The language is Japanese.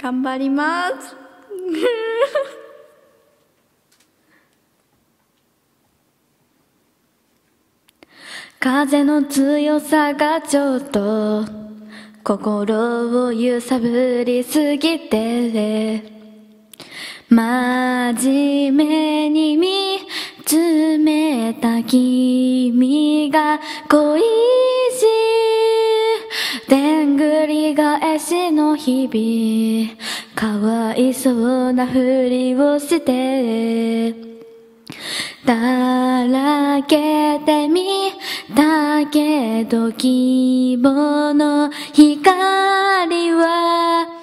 頑張ります。風の強さがちょっと心を揺さぶりすぎて、真面目に見つめた君が恋しい、でんぐり返しの日々、かわいそうなふりをして、だらけてみたけど希望の光は